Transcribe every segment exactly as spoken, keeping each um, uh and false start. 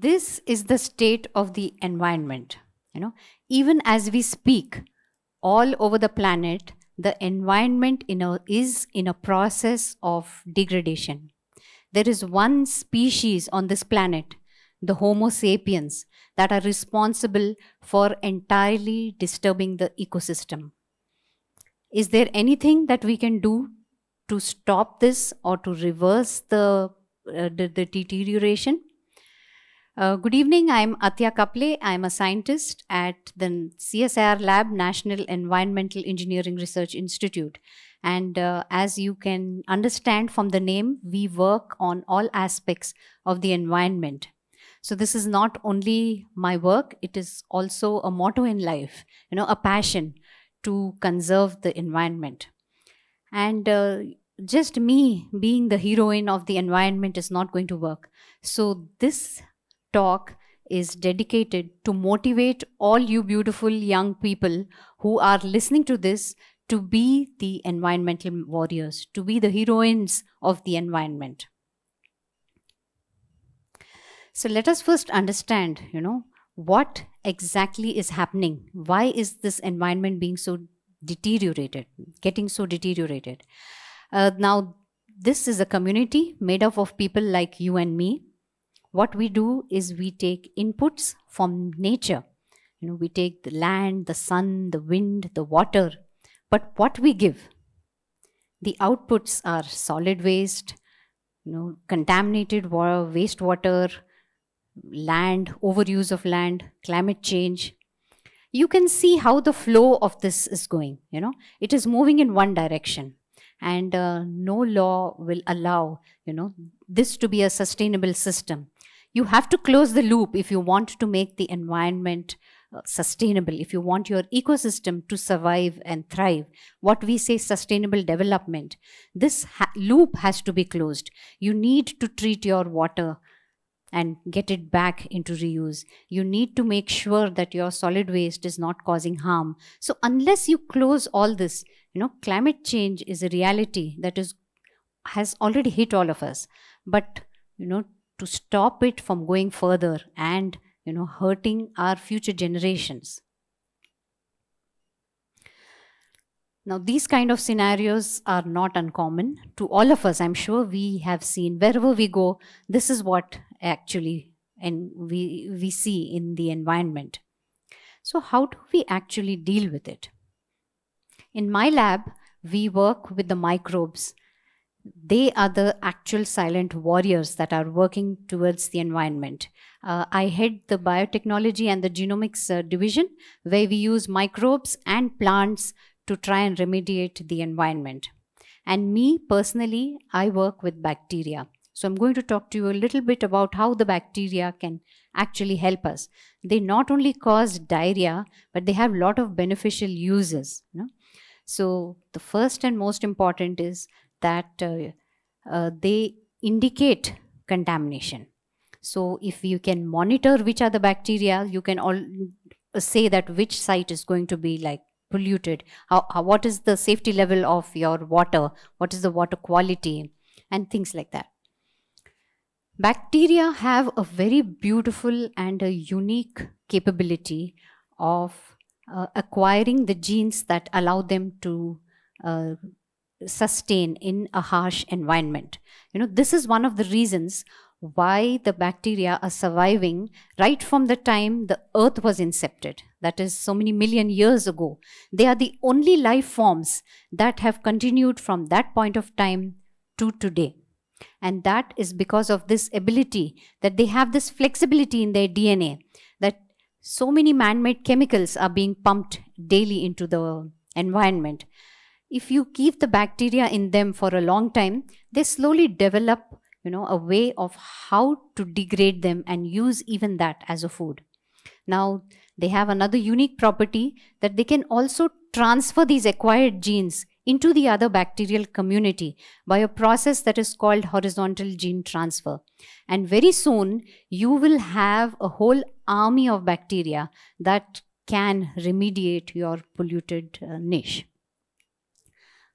This is the state of the environment. You know, even as we speak, all over the planet, the environment in a, is in a process of degradation. There is one species on this planet, the Homo sapiens, that are responsible for entirely disturbing the ecosystem. Is there anything that we can do to stop this or to reverse the, uh, the, the deterioration? Uh, good evening, I'm Atya Kapley. I'm a scientist at the C S I R Lab, National Environmental Engineering Research Institute. And uh, as you can understand from the name, we work on all aspects of the environment. So this is not only my work, it is also a motto in life, you know, a passion to conserve the environment. And uh, just me being the heroine of the environment is not going to work. So this talk is dedicated to motivate all you beautiful young people who are listening to this to be the environmental warriors, to be the heroines of the environment. So let us first understand, you know, what exactly is happening? Why is this environment being so deteriorated, getting so deteriorated? Uh, now, this is a community made up of people like you and me. What we do is we take inputs from nature. You know, we take the land, the sun, the wind, the water. But what we give, the outputs are solid waste, you know, contaminated water, wastewater, land, overuse of land, climate change. You can see how the flow of this is going. You know, it is moving in one direction. And uh, no law will allow, you know, this to be a sustainable system. You have to close the loop if you want to make the environment uh, sustainable, if you want your ecosystem to survive and thrive. What we say sustainable development, this ha loop has to be closed. You need to treat your water and get it back into reuse. You need to make sure that your solid waste is not causing harm. So unless you close all this, you know, climate change is a reality that is has already hit all of us. But, you know, to stop it from going further and, you know, hurting our future generations. Now, these kind of scenarios are not uncommon to all of us. I'm sure we have seen wherever we go, this is what actually and we, we see in the environment. So how do we actually deal with it? In my lab, we work with the microbes. They are the actual silent warriors that are working towards the environment. Uh, I head the biotechnology and the genomics uh, division, where we use microbes and plants to try and remediate the environment. And me personally, I work with bacteria. So I'm going to talk to you a little bit about how the bacteria can actually help us. They not only cause diarrhea, but they have a lot of beneficial uses. You know? So the first and most important is that uh, uh, they indicate contamination. So if you can monitor which are the bacteria, you can all say that which site is going to be like polluted, how, how, what is the safety level of your water, what is the water quality, and things like that. Bacteria have a very beautiful and a unique capability of uh, acquiring the genes that allow them to uh, sustain in a harsh environment. You know, this is one of the reasons why the bacteria are surviving right from the time the earth was incepted. That is so many million years ago. They are the only life forms that have continued from that point of time to today. And that is because of this ability that they have this flexibility in their D N A, that so many man-made chemicals are being pumped daily into the environment. If you keep the bacteria in them for a long time, they slowly develop, you know, a way of how to degrade them and use even that as a food. Now, they have another unique property that they can also transfer these acquired genes into the other bacterial community by a process that is called horizontal gene transfer. And very soon, you will have a whole army of bacteria that can remediate your polluted uh, niche.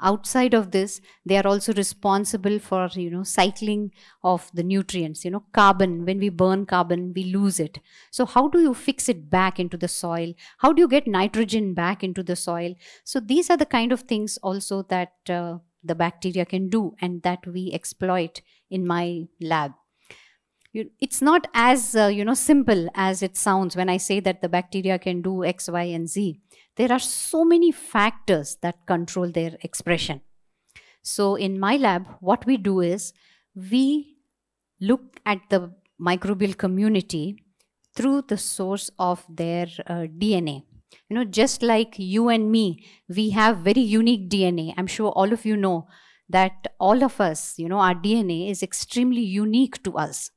Outside of this, they are also responsible for, you know, cycling of the nutrients. You know, carbon, when we burn carbon, we lose it. So how do you fix it back into the soil? How do you get nitrogen back into the soil? So these are the kind of things also that uh, the bacteria can do and that we exploit in my lab. It's not as, uh, you know, simple as it sounds when I say that the bacteria can do X, Y, and Z. There are so many factors that control their expression. So in my lab, what we do is we look at the microbial community through the source of their uh, D N A. You know, just like you and me, we have very unique D N A. I'm sure all of you know that all of us, you know, our D N A is extremely unique to us.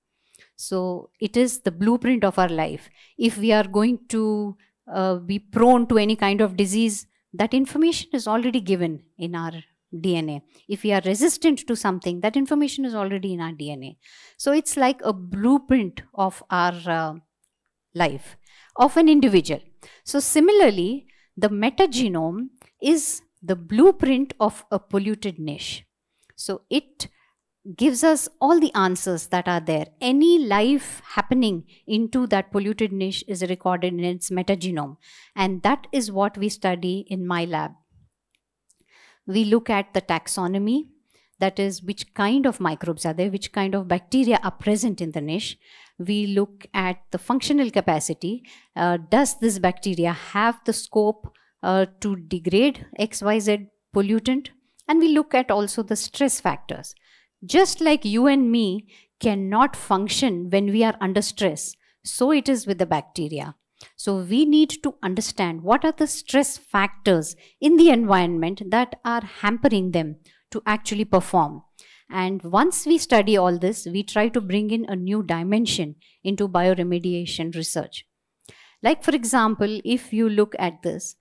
So it is the blueprint of our life. If we are going to uh, be prone to any kind of disease, that information is already given in our D N A. If we are resistant to something, that information is already in our D N A. So it's like a blueprint of our uh, life, of an individual. So similarly, the metagenome is the blueprint of a polluted niche. So it gives us all the answers that are there. Any life happening into that polluted niche is recorded in its metagenome. And that is what we study in my lab. We look at the taxonomy, that is which kind of microbes are there, which kind of bacteria are present in the niche. We look at the functional capacity. Uh, does this bacteria have the scope uh, to degrade X Y Z pollutant? And we look at also the stress factors. Just like you and me cannot function when we are under stress, so it is with the bacteria. So we need to understand what are the stress factors in the environment that are hampering them to actually perform. And once we study all this, we try to bring in a new dimension into bioremediation research. Like for example, if you look at this,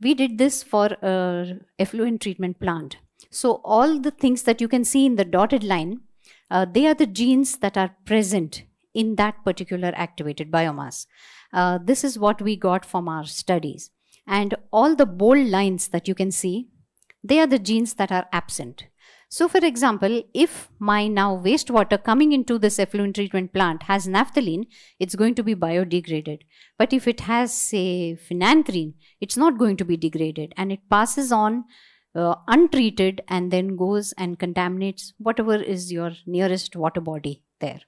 we did this for an effluent treatment plant. So all the things that you can see in the dotted line, uh, they are the genes that are present in that particular activated biomass. Uh, this is what we got from our studies. And all the bold lines that you can see, they are the genes that are absent. So for example, if my now wastewater coming into this effluent treatment plant has naphthalene, it's going to be biodegraded. But if it has, say, phenanthrene, it's not going to be degraded, and it passes on Uh, untreated and then goes and contaminates whatever is your nearest water body there.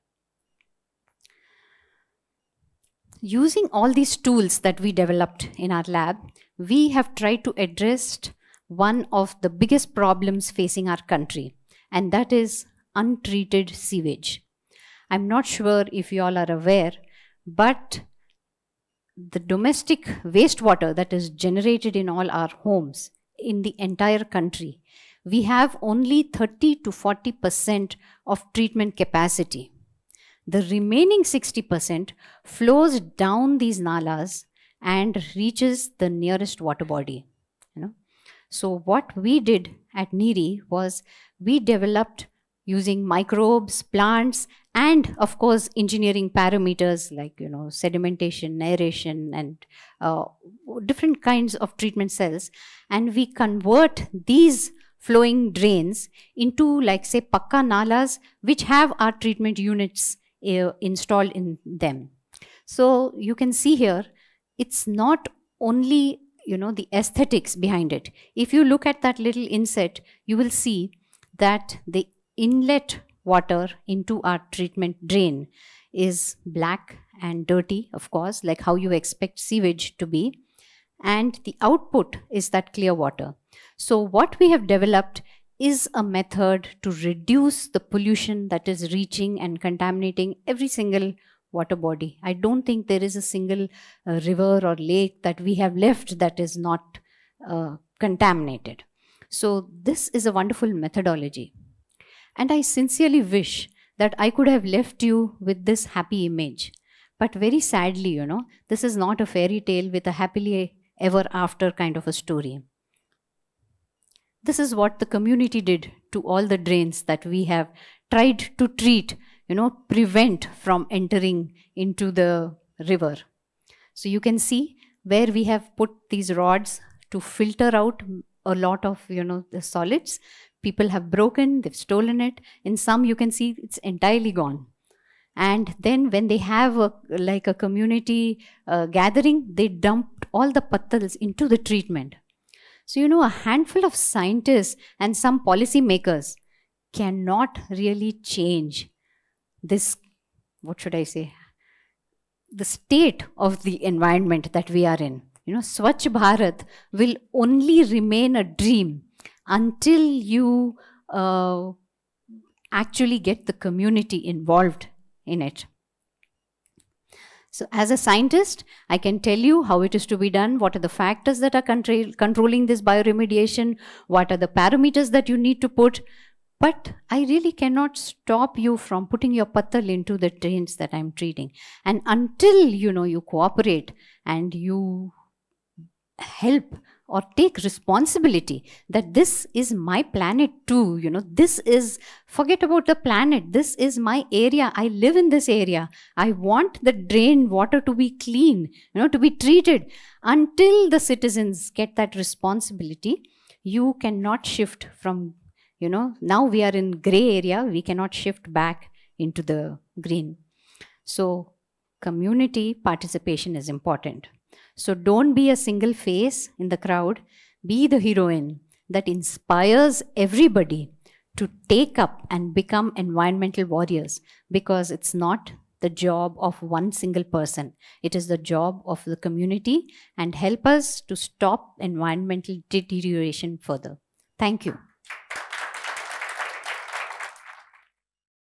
Using all these tools that we developed in our lab, we have tried to address one of the biggest problems facing our country, and that is untreated sewage. I'm not sure if you all are aware, but the domestic wastewater that is generated in all our homes in the entire country, we have only thirty to forty percent of treatment capacity. The remaining sixty percent flows down these nalas and reaches the nearest water body. You know? So what we did at Neeri was we developed, using microbes, plants, and of course engineering parameters like, you know, sedimentation, aeration, and uh, different kinds of treatment cells. And we convert these flowing drains into, like, say, pakka nalas, which have our treatment units uh, installed in them. So you can see here, it's not only, you know, the aesthetics behind it. If you look at that little inset, you will see that the inlet water into our treatment drain is black and dirty, of course, like how you expect sewage to be. And the output is that clear water. So what we have developed is a method to reduce the pollution that is reaching and contaminating every single water body. I don't think there is a single uh, river or lake that we have left that is not uh, contaminated. So this is a wonderful methodology. And I sincerely wish that I could have left you with this happy image. But very sadly, you know, this is not a fairy tale with a happily ever after kind of a story. This is what the community did to all the drains that we have tried to treat, you know, prevent from entering into the river. So you can see where we have put these rods to filter out a lot of, you know, the solids. People have broken, they've stolen it. In some, you can see it's entirely gone. And then when they have a, like a community uh, gathering, they dumped all the pattals into the treatment. So, you know, a handful of scientists and some policymakers cannot really change this, what should I say, the state of the environment that we are in. You know, Swachh Bharat will only remain a dream until you uh, actually get the community involved in it. So as a scientist, I can tell you how it is to be done, what are the factors that are controlling this bioremediation, what are the parameters that you need to put, but I really cannot stop you from putting your pattal into the drains that I'm treating. And until, you know, you cooperate and you help or take responsibility that this is my planet too, you know, this is, forget about the planet, this is my area, I live in this area, I want the drain water to be clean, you know, to be treated. Until the citizens get that responsibility, you cannot shift from, you know, now we are in gray area, we cannot shift back into the green. So community participation is important. So don't be a single face in the crowd, be the heroine that inspires everybody to take up and become environmental warriors, because it's not the job of one single person. It is the job of the community, and help us to stop environmental deterioration further. Thank you.